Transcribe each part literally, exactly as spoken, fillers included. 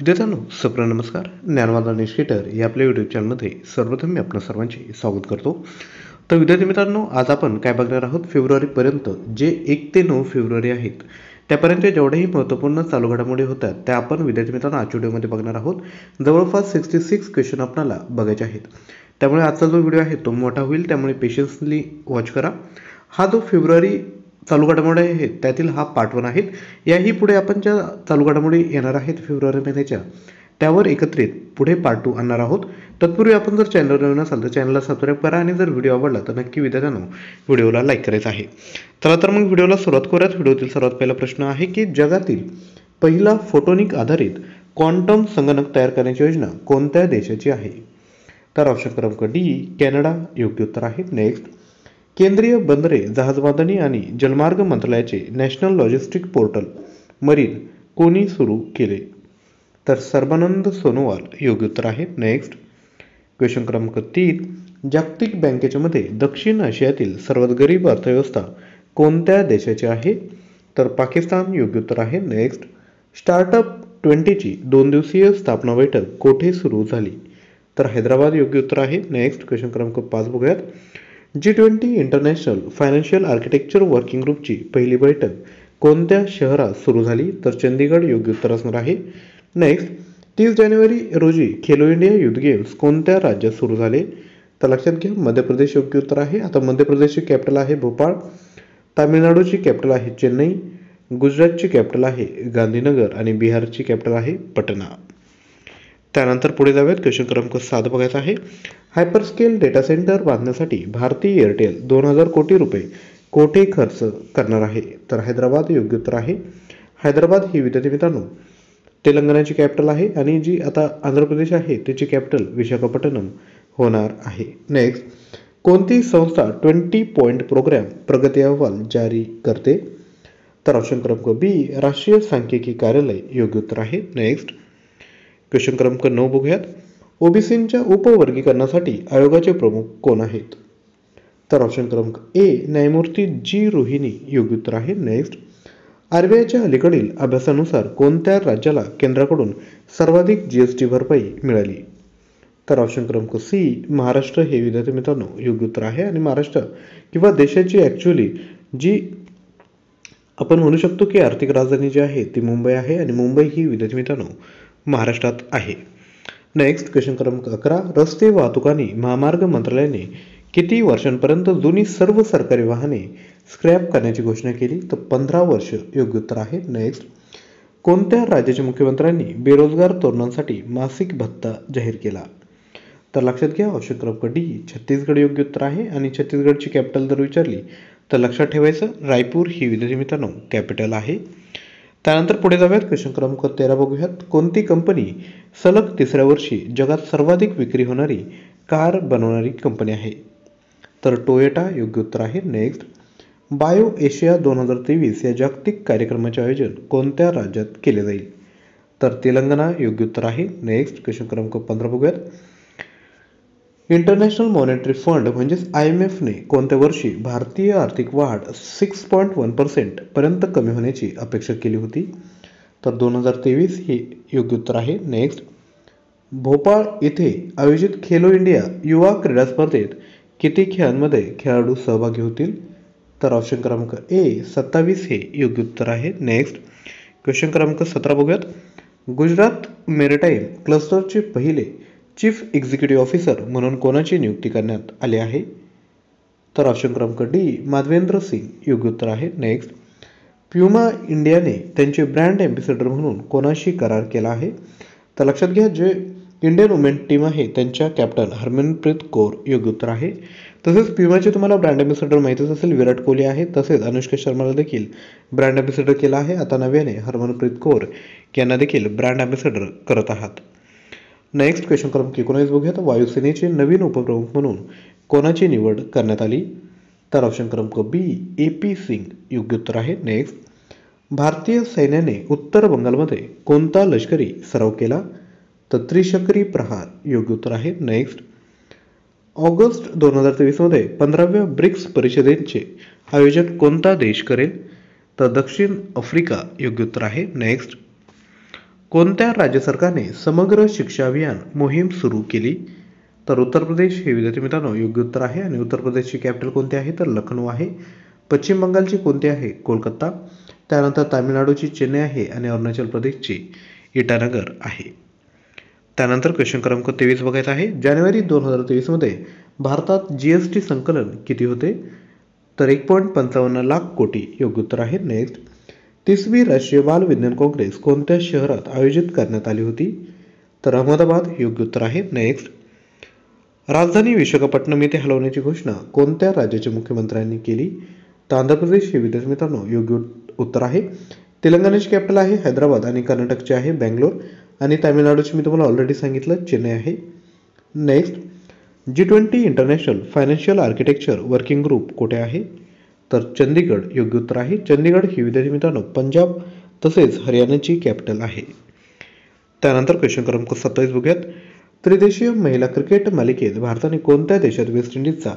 विद्यार्थ्यांनो सप्र नमस्कार, ज्ञानवंदन या आपल्या यूट्यूब चॅनलमध्ये सर्वप्रथम मी आपणा सर्वांचे स्वागत करतो। तर विद्यार्थी मित्रांनो, आज आपण काय बघणार आहोत, फेब्रुवारीपर्यंत जे एक ते नऊ फेब्रुवारी आहेत त्यापर्यंत जेवढेही महत्त्वपूर्ण चालू घडामोडी होतात त्या आपण विद्यार्थी मित्रांनो आजच्या व्हिडिओमध्ये बघणार आहोत। जवळपास सिक्स्टी सिक्स क्वेश्चन आपल्याला बघायचे आहेत, त्यामुळे आजचा जो व्हिडिओ आहे तो मोठा होईल, त्यामुळे पेशन्सली वॉच करा। हा जो फेब्रुवारी चालू घडामोडी आहेत त्यातील हा पार्ट वन आहे। याही पुढे आपण ज्या चालू घडामोडी येणार आहेत फेब्रुवारी महिन्याच्या त्यावर एकत्रित पुढे पार्ट टू आणणार आहोत। तत्पूर्वी आपण जर चॅनलवर नवीन असाल तर चॅनलला सबस्क्राइब करा आणि जर व्हिडिओ आवडला तर नक्की विद्यार्थ्यांनो व्हिडिओला लाईक करायचं आहे। चला तर मग व्हिडिओला सुरुवात करूयात। व्हिडिओतील सर्वात पहिला प्रश्न आहे की जगातील पहिला फोटोनिक आधारित क्वान्टॉम संगणक तयार करण्याची योजना कोणत्या देशाची आहे? तर ऑप्शन क्रमांक डी कॅनडा योग्य उत्तर आहे। नेक्स्ट, केंद्रीय बंदरे जहाजबांधणी आणि जलमार्ग मंत्रालयाचे नॅशनल लॉजिस्टिक पोर्टल मरीन कोणी सुरू केले? तर सर्बानंद सोनोवाल योग्य उत्तर आहे। नेक्स्ट क्वेश्चन क्रमांक तीन, जागतिक बँकेच्या मते दक्षिण आशियातील सर्वात गरीब अर्थव्यवस्था कोणत्या देशाची आहे? तर पाकिस्तान योग्य उत्तर आहे। नेक्स्ट, स्टार्टअप ट्वेंटीची दोन दिवसीय स्थापना बैठक कोठे सुरू झाली? तर हैदराबाद योग्य उत्तर आहे। नेक्स्ट क्वेश्चन क्रमांक पाच बघूयात, G twenty international financial architecture working ग्रुपची पहिली बैठक कोणत्या शहरात सुरू झाली? तर चंदीगढ़ योग्य उत्तर असणार आहे। नेक्स्ट, तीस जानेवारी रोजी खेलो इंडिया युथ गेम्स कोणत्या राज्यात सुरू झाले? तर लक्षात घ्या मध्य प्रदेश योग्य उत्तर आहे। आता मध्य प्रदेशची कॅपिटल आहे भोपाळ, तामिळनाडूची कॅपिटल आहे चेन्नई, गुजरातची कॅपिटल आहे गांधीनगर आणि बिहारची कॅपिटल आहे पटना। त्यानंतर पुढे जाऊयात, क्वेश्चन क्रमांक सात बघायचा आहे। हायपरस्केल डेटा सेंटर बांधण्यासाठी भारतीय एअरटेल दोन हजार कोटी रुपये कोठे खर्च करणार आहे? तर हैदराबाद योग्य उत्तर आहे। हैदराबाद ही विद्यार्थी मित्रांनो तेलंगणाची कॅपिटल आहे आणि जी आता आंध्र प्रदेश आहे त्याची कॅपिटल विशाखापट्टणम होणार आहे। नेक्स्ट, कोणती संस्था ट्वेंटी पॉईंट प्रोग्राम प्रगती अहवाल जारी करते? तर ऑप्शन क्रमांक बी राष्ट्रीय सांख्यिकी कार्यालय योग्य उत्तर आहे। नेक्स्ट क्वेश्चन क्रमांक नऊ बघूयात, ओबीसींच्या उपवर्गीकरणासाठी आयोगाचे प्रमुख कोण आहेत? तर ऑप्शन क्रमांक ए न्यायमूर्ती जी रोहिणी योग्य उत्तर आहे। नेक्स्ट, आरबीआयच्या अलीकडील अभ्यासानुसार कोणत्या राज्याला केंद्राकडून सर्वाधिक जीएसटी भरपाई मिळाली? तर ऑप्शन क्रमांक सी महाराष्ट्र हे विद्यार्थी मित्रांनो योग्य उत्तर आहे। आणि महाराष्ट्र किंवा देशाची ॲक्च्युली जी आपण म्हणू शकतो की आर्थिक राजधानी जी आहे ती मुंबई आहे आणि मुंबई ही विद्यार्थी मित्रांनो महाराष्ट्रात आहे। नेक्स्ट क्वेश्चन क्रमांक अकरा, रस्ते वाहतूक आणि महामार्ग मंत्रालयाने किती वर्षांपर्यंत जुनी सर्व सरकारी वाहने स्क्रॅप करण्याची घोषणा केली? तर पंधरा वर्ष योग्य उत्तर आहे। नेक्स्ट, कोणत्या राज्याच्या मुख्यमंत्र्यांनी बेरोजगार तरुणांसाठी मासिक भत्ता जाहीर केला? तर लक्षात घ्या ऑप्शन क्रमांक डी छत्तीसगढ योग्य उत्तर आहे। आणि छत्तीसगडची कॅपिटल जर विचारली तर लक्षात ठेवायचं रायपूर ही विद्यार्थी मित्रांनो कॅपिटल आहे। त्यानंतर पुढे जाऊयात, क्वेश्चन क्रमांक तेरा बघूयात, कोणती कंपनी सलग तिसऱ्या वर्षी जगात सर्वाधिक विक्री होणारी कार बनवणारी कंपनी आहे? तर टोयोटा योग्य उत्तर आहे। नेक्स्ट, बायो एशिया दोन हजार तेवीस या जागतिक कार्यक्रमाचे आयोजन कोणत्या राज्यात केले जाईल? तर तेलंगणा योग्य उत्तर आहे। नेक्स्ट क्वेश्चन क्रमांक पंधरा बघूयात, इंटरनॅशनल मॉनिटरी फंड म्हणजेच आय एम एफने कोणत्या वर्षी भारतीय आर्थिक वाढ सिक्स पॉईंट वन पर्सेंट पर्यंत कमी होण्याची अपेक्षा केली होती? तर दोन हजार तेवीस हे योग्य उत्तर आहे। नेक्स्ट, भोपाळ येथे आयोजित खेलो इंडिया युवा क्रीडा स्पर्धेत किती खेळांमध्ये खेळाडू सहभागी होतील? तर ऑप्शन क्रमांक ए सत्तावीस हे योग्य उत्तर आहे। नेक्स्ट क्वेश्चन क्रमांक सतरा बघूयात, गुजरात मेरिटाईम क्लस्टरचे पहिले चीफ एक्झिक्युटिव्ह ऑफिसर म्हणून कोणाची नियुक्ती करण्यात आली आहे? तर ऑप्शन क्रमांक डी माधवेंद्र सिंग योग्य उत्तर आहे। नेक्स्ट, प्यूमा इंडियाने त्यांचे ब्रँड एम्बेसिडर म्हणून कोणाशी करार केला आहे? तर लक्षात घ्या जे इंडियन वुमेन टीम आहे त्यांच्या कॅप्टन हरमनप्रीत कौर योग्य उत्तर आहे। तसेच प्युमाचे तुम्हाला ब्रँड एम्बेसिडर माहितीच असेल, विराट कोहली आहे। तसेच अनुष्का शर्माला देखील ब्रँड एम्बेसिडर केला आहे। आता नव्याने हरमनप्रीत कौर यांना देखील ब्रँड एम्बेसिडर करत आहात। नेक्स्ट क्वेश्चन क्रमांक एकोणीस बघूयात, वायुसेनेचे नवीन उपप्रमुख म्हणून कोणाची निवड करण्यात आली? तर ऑप्शन क्रमांक बी ए पी सिंग योग्य उत्तर आहे। नेक्स्ट, भारतीय सैन्याने उत्तर बंगालमध्ये कोणता लष्करी सराव केला? तर त्रिशक्री प्रहार योग्य उत्तर आहे। नेक्स्ट, ऑगस्ट दोन हजार तेवीसमध्ये पंधराव्या ब्रिक्स परिषदेचे आयोजन कोणता देश करेल? तर दक्षिण आफ्रिका योग्य उत्तर आहे। नेक्स्ट, कोणत्या राज्य सरकारने समग्र शिक्षा अभियान मोहीम सुरू केली? तर उत्तर प्रदेश हे विद्यार्थी मित्रांनो योग्य उत्तर आहे। आणि उत्तर प्रदेशची कॅपिटल कोणती आहे? तर लखनौ आहे। पश्चिम बंगालची कोणती आहे? कोलकाता। त्यानंतर तामिळनाडूची चेन्नई आहे आणि अरुणाचल प्रदेशची इटानगर आहे। त्यानंतर क्वेश्चन क्रमांक तेवीस बघायचा आहे। जानेवारी दोन हजार तेवीस मध्ये भारतात जीएसटी संकलन किती होते? तर एक पॉईंट पंचावन्न लाख कोटी योग्य उत्तर आहे। नेक्स्ट, तीसवी राष्ट्रीय बाल विज्ञान काँग्रेस कोणत्या शहरात आयोजित करण्यात आली होती? तर अहमदाबाद योग्य उत्तर आहे। नेक्स्ट, राजधानी विशाखापट्टणम येथे हलवण्याची घोषणा कोणत्या राज्याच्या मुख्यमंत्र्यांनी केली? तर आंध्र प्रदेश हे विद्यार्थी मित्रांनो योग्य उत्तर आहे। तेलंगणाची कॅपिटल आहे हैदराबाद आणि कर्नाटकची आहे बेंगलोर आणि तामिळनाडूची मी तुम्हाला ऑलरेडी सांगितलं चेन्नई आहे। Next, G twenty international financial architecture working group कुठे आहे? तर चंदीगढ़ योग्य उत्तर आहे। चंदीगढ़ ही विद्यार्थी मित्रांनो पंजाब तसेच हरियाणाची कॅपिटल आहे। त्यानंतर क्वेश्चन क्रमांक सत्तावीस बघूयात। त्रिदेशीय महिला क्रिकेट मालिकेत भारताने कोणत्या देशात वेस्ट इंडिजचा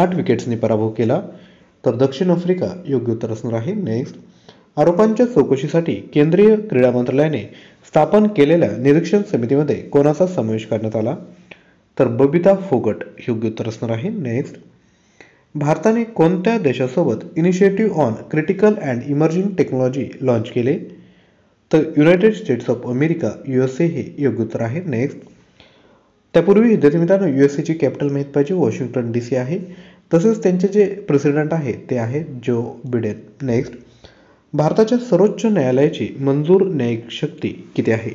आठ विकेट्सने पराभव केला? तर दक्षिण आफ्रिका योग्य उत्तर असणार आहे। नेक्स्ट, आरोपांच्या चौकशीसाठी केंद्रीय क्रीडा मंत्रालयाने स्थापन केलेल्या निरीक्षण समितीमध्ये कोणाचा समावेश करण्यात आला? तर बबिता फोगट योग्य उत्तर असणार आहे। नेक्स्ट, भारताने कोणत्या देशासोबत initiative on critical and emerging technology launch केले? तर United States of America USA हे योग्य उत्तर आहे। नेक्स्ट, त्यापूर्वी विद्यार्थी मित्रांनो यूएसएची कॅपिटल माहीत पाहिजे, वॉशिंग्टन डी सी आहे। तसेच त्यांचे जे प्रेसिडेंट आहे ते आहे जो बिडेन। नेक्स्ट, भारताच्या सर्वोच्च न्यायालयाची मंजूर न्यायिक शक्ती किती आहे?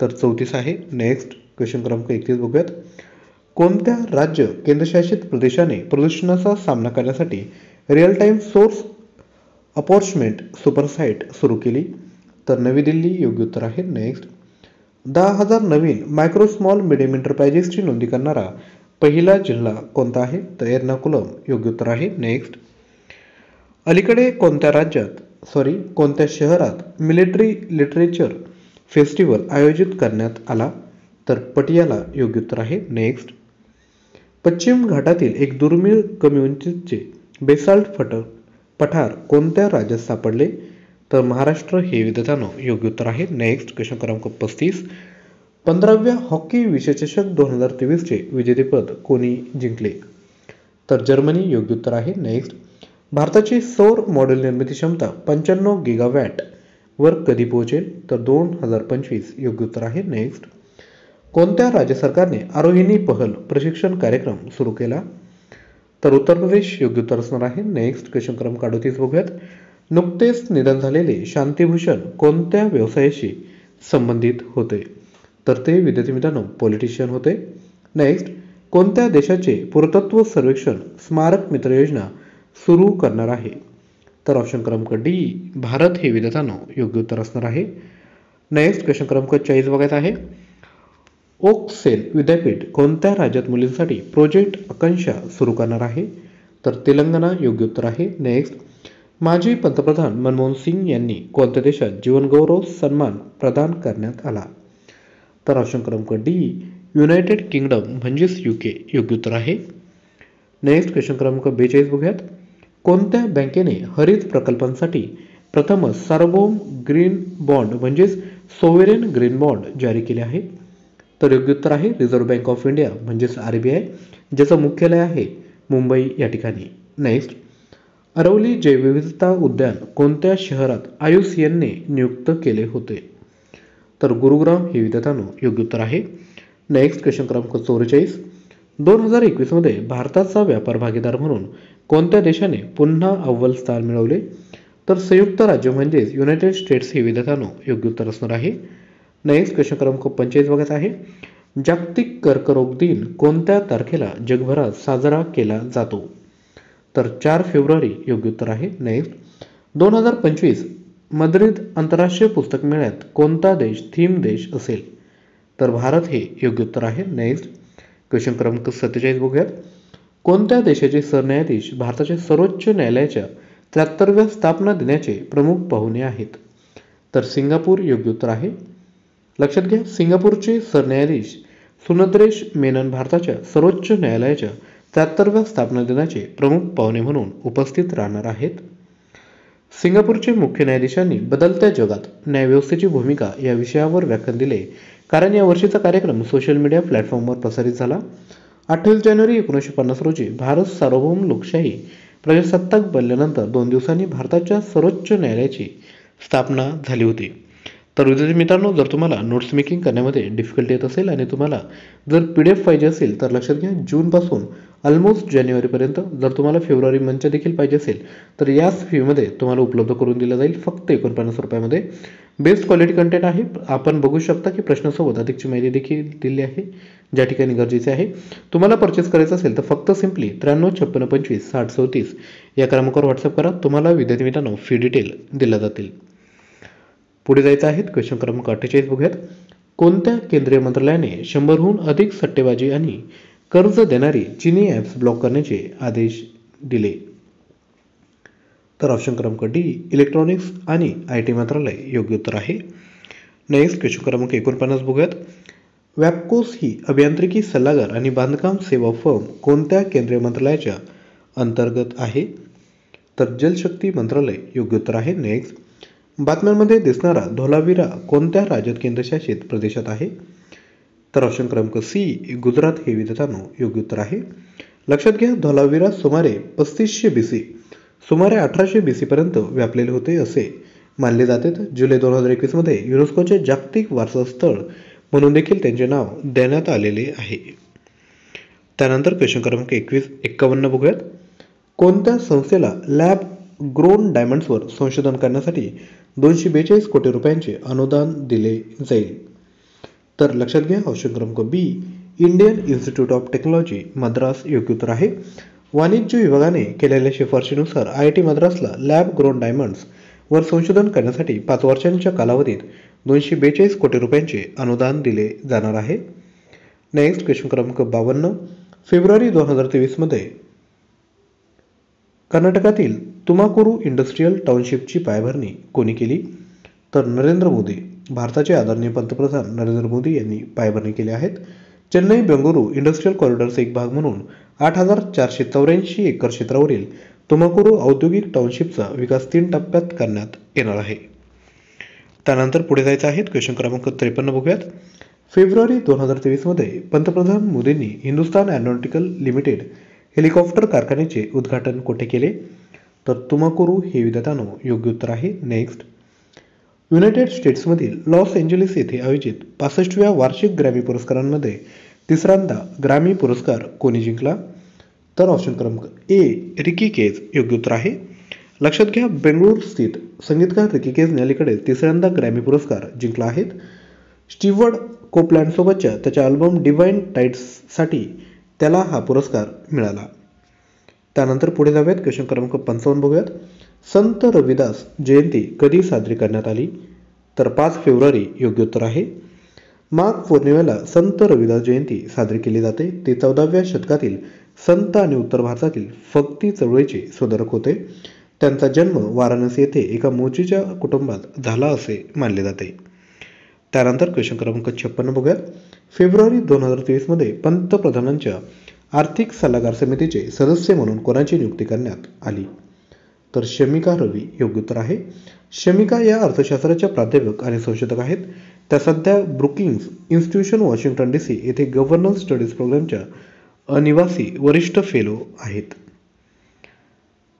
तर चौतीस आहे। नेक्स्ट, क्वेश्चन क्रमांक एकतीस बघूयात। कोणत्या राज्य केंद्रशासित प्रदेशाने प्रदूषणाचा सामना करण्यासाठी real time source apportionment supersite सुरू केली? तर नवी दिल्ली योग्य उत्तर आहे। नेक्स्ट, दहा हजार नवीन मायक्रो स्मॉल मिडियम एंटरप्राइजेसची नोंदी करणारा पहिला जिल्हा कोणता आहे? तर एर्नाकुलम योग्य उत्तर आहे। नेक्स्ट, अलीकडे कोणत्या राज्यात सॉरी कोणत्या शहरात मिलिटरी लिटरेचर फेस्टिवल आयोजित करण्यात आला? तर पटियाला योग्य उत्तर आहे। नेक्स्ट, पश्चिम घाटातील एक दुर्मिळ कमी उंचीचे बेसाल्ट फटक पठार कोणत्या राज्यात सापडले? तर महाराष्ट्र हे विद्यार्थ्यांनो योग्य उत्तर आहे। नेक्स्ट, क्वेश्चन क्रमांक पस्तीस, पंधराव्या हॉकी विश्वचषक दोन हजार तेवीसचे विजेतेपद कोणी जिंकले? तर जर्मनी योग्य उत्तर आहे। नेक्स्ट, भारताची सौर मॉडेल निर्मिती क्षमता पंच्याण्णव गिगावॅट वर कधी पोहोचेल? तर दोन हजार पंचवीस योग्य उत्तर आहे। नेक्स्ट, कोणत्या राज्य सरकारने आरोहिणी पहल प्रशिक्षण कार्यक्रम सुरू केला? तर उत्तर प्रदेश योग्य उत्तर असणार आहे। नेक्स्ट, क्वेश्चन क्रमांक अडतीस बघूयात। नुकतेच निधन झालेले शांतीभूषण कोणत्या व्यवसायाशी संबंधित होते? तर ते विद्यार्थी मित्रांनो पॉलिटिशियन होते। नेक्स्ट, कोणत्या देशाचे पुरातत्व सर्वेक्षण स्मारक मित्र योजना सुरू करणार आहे? तर ऑप्शन क्रमांक डी भारत हे विद्यार्थ्यांनो योग्य उत्तर असणार आहे। नेक्स्ट, क्वेश्चन क्रमांक चाळीस बघायचा आहे। ओक सेल विद्यापीठ कोणत्या राज्यात मुलींसाठी प्रोजेक्ट आकांक्षा सुरू करणार आहे? तर तेलंगणा योग्य उत्तर आहे। नेक्स्ट, माजी पंतप्रधान मनमोहन सिंग यांनी कोणत्या देशात जीवनगौरव सन्मान प्रदान करण्यात आला? तर ऑप्शन क्रमांक डी युनायटेड किंगडम म्हणजेच यूके योग्य उत्तर आहे। नेक्स्ट, क्वेश्चन क्रमांक बेचाळीस बघूयात। कोणत्या बँकेने हरित प्रकल्पांसाठी प्रथमच सार्वभौम ग्रीन बॉन्ड म्हणजेच सोवेरेन ग्रीन बॉन्ड जारी केले आहे? तर योग्य उत्तर आहे रिझर्व्ह बँक ऑफ इंडिया म्हणजेच आरबीआय, ज्याचं मुख्यालय आहे मुंबई या ठिकाणी। नेक्स्ट, अरवली जैवविविधता उद्यान कोणत्या शहरात आयुसीएनने नियुक्त केले होते? तर गुरुग्राम हे विद्यार्थ्यांनो योग्य उत्तर आहे। नेक्स्ट, क्वेश्चन क्रमांक चौवेचाळीस, दोन हजार एकवीस मध्ये भारताचा व्यापार भागीदार म्हणून कोणत्या देशाने पुन्हा अव्वल स्थान मिळवले? तर संयुक्त राज्य म्हणजेच युनायटेड स्टेट्स हे विद्यार्थ्यांनो योग्य उत्तर असणार आहे। नेक्स्ट, क्वेश्चन क्रमांक पंचेचाळीस बघायचा आहे। जागतिक कर्करोग दिन कोणत्या तारखेला जगभरात साजरा केला जातो? तर चार फेब्रुवारी योग्य उत्तर आहे। नेक्स्ट, दोन हजार पंचवीस मद्रिद आंतरराष्ट्रीय पुस्तक मेळ्यात कोणता देश थीम देश असेल? तर भारत हे योग्य उत्तर आहे। नेक्स्ट, क्वेश्चन क्रमांक सत्तेचाळीस बघूयात। कोणत्या देशाचे सरन्यायाधीश भारताच्या सर्वोच्च न्यायालयाच्या त्र्याहत्तरव्या स्थापना दिनाचे प्रमुख पाहुणे आहेत? तर सिंगापूर योग्य उत्तर आहे। लक्षात घ्या, सिंगापूरचे सरन्यायाधीश सुनद्रेश मेनन भारताच्या सर्वोच्च न्यायालयाच्या त्र्याहत्तरव्या स्थापना दिनाचे प्रमुख पाहुणे म्हणून उपस्थित राहणार आहेत। सिंगापूरचे मुख्य न्यायाधीशांनी बदलत्या जगात न्यायव्यवस्थेची भूमिका या विषयावर व्याख्यान दिले, कारण या वर्षीचा कार्यक्रम सोशल मीडिया प्लॅटफॉर्मवर प्रसारित झाला। अठ्ठावीस जानेवारी एकोणीसशे पन्नास रोजी भारत सार्वभौम लोकशाही प्रजासत्ताक बनल्यानंतर दोन दिवसांनी भारताच्या सर्वोच्च न्यायालयाची स्थापना झाली होती। तर विद्यार्थी मित्रांनो, जर तुम्हाला नोट्स मेकिंग करण्यामध्ये डिफिकल्टी येत असेल आणि तुम्हाला जर पी डी एफ पाहिजे असेल तर लक्षात घ्या, जूनपासून ऑलमोस्ट जानेवारीपर्यंत जर तुम्हाला फेब्रुवारी मंच देखील पाहिजे असेल तर याच फीमध्ये तुम्हाला उपलब्ध करून दिला जाईल फक्त एकोणपन्नास रुपयामध्ये। बेस्ट क्वालिटी कंटेंट आहे। आपण बघू शकता की प्रश्नासोबत अधिकची माहिती देखील दिली आहे, ज्या ठिकाणी गरजेचे आहे। तुम्हाला परचेस करायचं असेल तर फक्त सिम्पली त्र्याण्णव छप्पन्न पंचवीस साठ सौतीस या क्रमांकावर व्हॉट्सअप करा, तुम्हाला विद्यार्थी मित्रांनो फी डिटेल दिल्या जातील। पुढे जायचं आहे क्वेश्चन क्रमांक अठ्ठेचाळीस बघूयात। कोणत्या केंद्रीय मंत्रालयाने शंभरहून अधिक सट्टेबाजी आणि कर्ज देणारी चीनी ॲप्स ब्लॉक करण्याचे आदेश दिले? तर ऑप्शन क्रमांक डी इलेक्ट्रॉनिक्स आणि आय टी मंत्रालय योग्य उत्तर आहे। नेक्स्ट क्वेश्चन क्रमांक एकोणपन्नास बघूयात। वॅपकोस ही अभियांत्रिकी सल्लागार आणि बांधकाम सेवा फर्म कोणत्या केंद्रीय मंत्रालयाच्या अंतर्गत आहे? तर जलशक्ती मंत्रालय योग्य उत्तर आहे। नेक्स्ट, बातम्यांमध्ये दिसणारा धोलावीरा कोणत्या राज्यात केंद्रशासित प्रदेशात आहे? तर ऑप्शन क्रमांक सी गुजरात हे विद्यार्थ्यांनो योग्य उत्तर आहे। लक्षात घ्या, धोलावीरा सुमारे पस्तीसशे बी सी सुमारे अठराशे बी सी पर्यंत व्यापलेले होते असे मानले जाते। जुलै दोन हजार एकवीस मध्ये युनेस्कोचे जागतिक वारसा स्थळ म्हणून देखील त्यांचे नाव देण्यात आलेले आहे। त्यानंतर क्वेश्चन क्रमांक एकवीस एक्कावन्न बघूयात। कोणत्या संस्थेला लॅब ग्रोन डायमंड्सवर संशोधन करण्यासाठी दोनशे बेचाळीस कोटी रुपयांचे अनुदान दिले जाईल? तर लक्षात घ्या, ऑप्शन क्रमांक B Indian Institute of Technology Madras योग्य उत्तर आहे। वाणिज्य विभागाने केलेल्या शिफारशीनुसार आय आय टी मद्रासला लॅब ग्रोन डायमंड्स वर संशोधन करण्यासाठी पाच वर्षांच्या कालावधीत दोनशे बेचाळीस कोटी रुपयांचे अनुदान दिले जाणार आहे। नेक्स्ट क्वेश्चन क्रमांक बावन्न, फेब्रुवारी दोन हजार तेवीसमध्ये कर्नाटकातील तुमाकुरू इंडस्ट्रियल टाउनशिपची पायाभरणी कोणी केली? तर नरेंद्र मोदी, भारताचे आदरणीय पंतप्रधान नरेंद्र मोदी यांनी पायाभरणी केली आहेत। चेन्नई बेंगळुरू इंडस्ट्रियल कॉरिडॉरचा एक भाग म्हणून आठ हजार चारशे चौऱ्याऐंशी एकर क्षेत्रावरील तुमाकुरू औद्योगिक टाउनशिपचा विकास तीन टप्प्यात करण्यात येणार आहे। त्यानंतर पुढे जायचं आहे क्वेश्चन क्रमांक त्रेपन्न बघूयात। फेब्रुवारी दोन हजार तेवीसमध्ये पंतप्रधान मोदींनी हिंदुस्तान एरोनॉटिकल लिमिटेड हेलिकॉप्टर कारखान्याचे उद्घाटन कोठे केले? तर तुमाकुरू हे विद्यार्थ्यांनो योग्य उत्तर आहे। नेक्स्ट, युनायटेड स्टेट्समधील लॉस एंजलिस येथे आयोजित पासष्टव्या वार्षिक ग्रॅमी पुरस्कारांमध्ये तिसऱ्यांदा ग्रॅमी पुरस्कार कोणी जिंकला? तर ऑप्शन क्रमांक ए रिकी केज योग्य उत्तर आहे। लक्षात घ्या, बेंगळूर स्थित संगीतकार रिकी केजने अलीकडे तिसऱ्यांदा ग्रॅमी पुरस्कार जिंकला आहे। स्टीवर्ड कोपलँडसोबतच्या त्याच्या अल्बम डिवाइन टाईट्ससाठी त्याला हा पुरस्कार मिळाला। त्यानंतर पुढे जाऊयात क्वेश्चन क्रमांक पंचावन्न बघूयात। संत रविदास जयंती कधी साजरी करण्यात आली? तर पाच फेब्रुवारी योग्य उत्तर आहे। माघ पौर्णिमेला संत रविदास जयंती साजरी केली जाते, ते चौदाव्या शतकातील संत आणि उत्तर भारतातील भक्ती चळवळीचे सुधारक होते। त्यांचा जन्म वाराणसी येथे एका मोचीच्या कुटुंबात झाला असे मानले जाते। त्यानंतर क्वेश्चन क्रमांक छप्पन्न बघूयात। फेब्रुवारी दोन हजार तेवीसमध्ये पंतप्रधानांच्या आर्थिक सल्लागार समितीचे सदस्य म्हणून कोणाची नियुक्ती करण्यात आली? तर शमिका रवी योग्य उत्तर आहे। शमिका या अर्थशास्त्राच्या प्राध्यापक आणि संशोधक आहेत। त्या सध्या Brookings Institution Washington D C येथे गव्हर्नन्स स्टडीज प्रोग्रामच्या अनिवासी वरिष्ठ फेलो आहेत।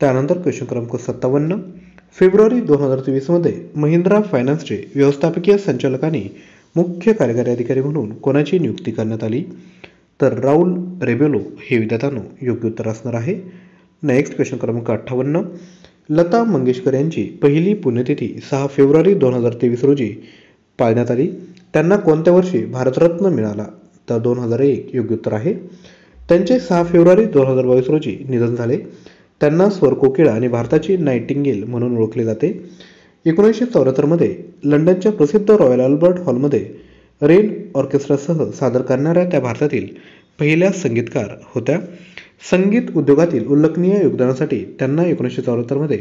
त्यानंतर क्वेश्चन क्रमांक सत्तावन्न, फेब्रुवारी दोन हजार तेवीसमध्ये महिंद्रा फायनान्सचे व्यवस्थापकीय संचालकांनी मुख्य कार्यकारी अधिकारी म्हणून कोणाची नियुक्ती करण्यात आली? तर राहुल रेबेलो हे विद्यार्थ्यांनो योग्य उत्तर असणार आहे। नेक्स्ट क्वेश्चन क्रमांक अठ्ठावन्न, लता मंगेशकर यांची पहिली पुण्यतिथी सहा फेब्रुवारी दोन हजार तेवीस रोजी पाळण्यात आली। त्यांना कोणत्या वर्षी भारतरत्न मिळाला? तर दोन हजार एक योग्य उत्तर आहे। त्यांचे सहा फेब्रुवारी दोन हजार बावीस रोजी निधन झाले। त्यांना स्वर कोकिळा आणि भारताची नाईटिंगेल म्हणून ओळखले जाते। एकोणीसशे चौऱ्याहत्तरमध्ये लंडनच्या प्रसिद्ध रॉयल अल्बर्ट हॉलमध्ये रेन ऑर्केस्ट्रासह सादर करणाऱ्या त्या भारतातील पहिल्या संगीतकार होत्या। संगीत उद्योगातील उल्लेखनीय योगदानासाठी त्यांना एकोणीसशे चौऱ्याहत्तरमध्ये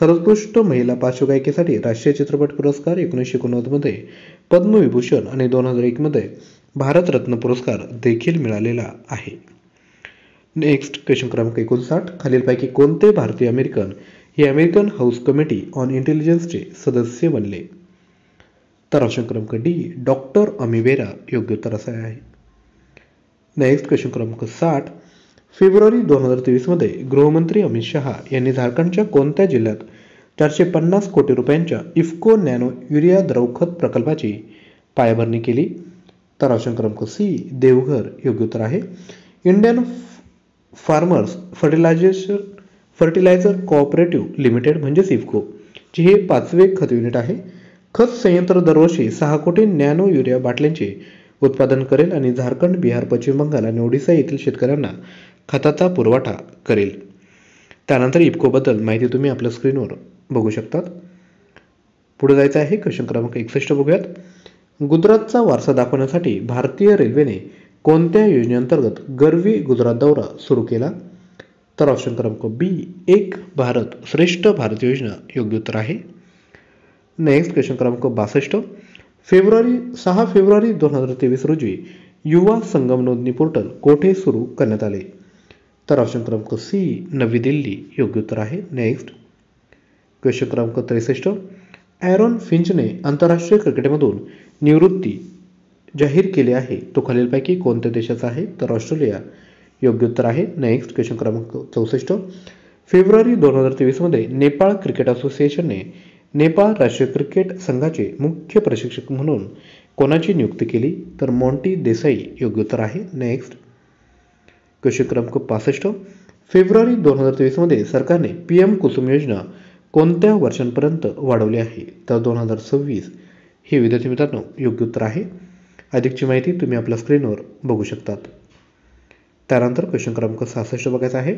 सर्वोत्कृष्ट महिला पार्श्वगायिकेसाठी राष्ट्रीय चित्रपट पुरस्कार, एकोणीसशे एकोणनव्वदमध्ये पद्मविभूषण आणि दोन हजार एकमध्ये भारतरत्न पुरस्कार देखील मिळालेला आहे। नेक्स्ट क्वेश्चन क्रमांक एकोणसाठ, खालीलपैकी कोणते भारतीय अमेरिकन हे अमेरिकन हाऊस कमिटी ऑन इंटेलिजन्सचे सदस्य बनले. तर ऑप्शन क्रमांक डी डॉक्टर अमिवेरा योग्य उत्तर असे आहे. नेक्स्ट क्वेश्चन क्रमांक साठ. फेब्रुवारी दोन हजार तेवीसमध्ये गृहमंत्री अमित शहा यांनी झारखंडच्या कोणत्या जिल्ह्यात चारशे पन्नास कोटी रुपयांच्या इफ्को नॅनो युरिया द्रवखत प्रकल्पाची पायाभरणी केली. तर ऑप्शन क्रमांक सी देवघर योग्य उत्तर आहे. Indian farmers fertilisation fertiliser cooperative limited म्हणजेच इफ्को जे हे पाचवे खत युनिट आहे. खत संयंत्र दरवर्षी सहा कोटी नॅनो युरिया बाटल्यांचे उत्पादन करेल आणि झारखंड, बिहार, पश्चिम बंगाल आणि ओडिसा येथील शेतकऱ्यांना खताचा पुरवठा करेल. त्यानंतर इफ्कोबद्दल माहिती तुम्ही आपल्या स्क्रीनवर बघू शकतात. पुढे जायचं आहे क्वेश्चन क्रमांक एकसष्ट बघूयात. गुजरातचा वारसा दाखवण्यासाठी भारतीय रेल्वेने कोणत्या योजनेअंतर्गत गर्वी गुजरात दौरा सुरू केला. तर ऑप्शन क्रमांक बी एक भारत श्रेष्ठ भारत योजना योग्य उत्तर आहे. नेक्स्ट क्वेश्चन क्रमांक बासष्ट. फेब्रुवारी सहा फेब्रुवारी दोन हजार तेवीस रोजी युवा संगम नोंदणी पोर्टल कोठे सुरू करण्यात आले. तर ऑप्शन क्रमांक सी नवी दिल्ली योग्य उत्तर आहे. नेक्स्ट क्वेश्चन क्रमांक त्रेसष्ट. ॲरॉन फिंचने आंतरराष्ट्रीय क्रिकेटमधून निवृत्ती जाहीर केली आहे. तो खालीलपैकी कोणत्या देशाचा आहे. तर ऑस्ट्रेलिया योग्य उत्तर आहे. नेक्स्ट क्वेश्चन क्रमांक चौसष्ट. फेब्रुवारी दोन हजार तेवीसमध्ये नेपाळ क्रिकेट असोसिएशनने नेपाळ राष्ट्रीय क्रिकेट संघाचे मुख्य प्रशिक्षक म्हणून कोणाची नियुक्ती केली. तर मॉन्टी देसाई योग्य उत्तर आहे. नेक्स्ट क्वेश्चन क्रमांक पासष्ट. फेब्रुवारी दोन हजार तेवीसमध्ये सरकारने पी एम कुसुम योजना कोणत्या वर्षांपर्यंत वाढवली आहे. तर दोन हजार सव्वीस हे विद्यार्थी मित्रांनो योग्य उत्तर आहे. अधिकची माहिती तुम्ही आपल्या स्क्रीनवर बघू शकतात. त्यानंतर क्वेश्चन क्रमांक सहासष्ट बघायचा आहे.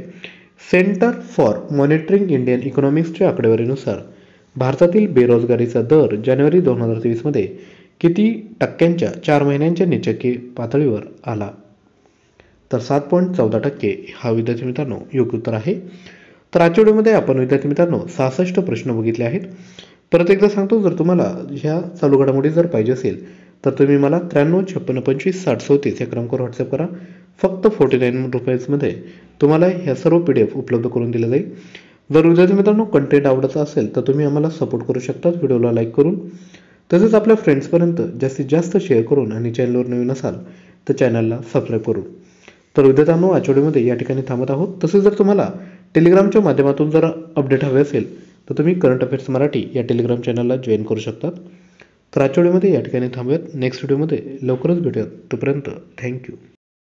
सेंटर फॉर मॉनिटरिंग इंडियन इकॉनॉमिक्सच्या आकडेवारीनुसार भारतातील बेरोजगारीचा दर जानेवारी दोन हजार तेवीसमध्ये किती टक्क्यांच्या चार महिन्यांच्या निचके पातळीवर आला. तर सात पॉईंट चौदा टक्के हा विद्यार्थी मित्रांनो योग्य उत्तर आहे. तर आजच्या व्हिडिओमध्ये आपण विद्यार्थी मित्रांनो सहासष्ट प्रश्न बघितले आहेत. परत एकदा सांगतो, जर तुम्हाला ह्या चालू घडामोडी जर पाहिजे असेल तर तुम्ही मला त्र्याण्णव छप्पन्न पंचवीस साठ सौतीस या क्रमांकावर व्हॉट्सअप करा. फक्त फोर्टी नाईन रुपयाजमध्ये तुम्हाला ह्या सर्व पी डी एफ उपलब्ध करून दिलं जाईल. जर विद्यार्थी मित्रांनो कंटेंट आवडत असेल तर तुम्ही आम्हाला सपोर्ट करू शकता व्हिडिओला लाईक करून, तसेच आपल्या फ्रेंड्सपर्यंत जास्तीत जास्त शेअर करून, आणि चॅनलवर नवीन असाल तर चॅनलला सबस्क्राईब करून. तर विद्यार्थ्यांनो आठवड्यामध्ये या ठिकाणी थांबत आहोत. तसेच जर तुम्हाला टेलिग्रामच्या माध्यमातून जर अपडेट हवे असेल तर तुम्ही करंट अफेअर्स मराठी या टेलिग्राम चॅनलला जॉईन करू शकतात. तर आठवड्यामध्ये या ठिकाणी थांबूयात. नेक्स्ट व्हिडिओमध्ये लवकरच भेटूयात. तोपर्यंत थँक्यू.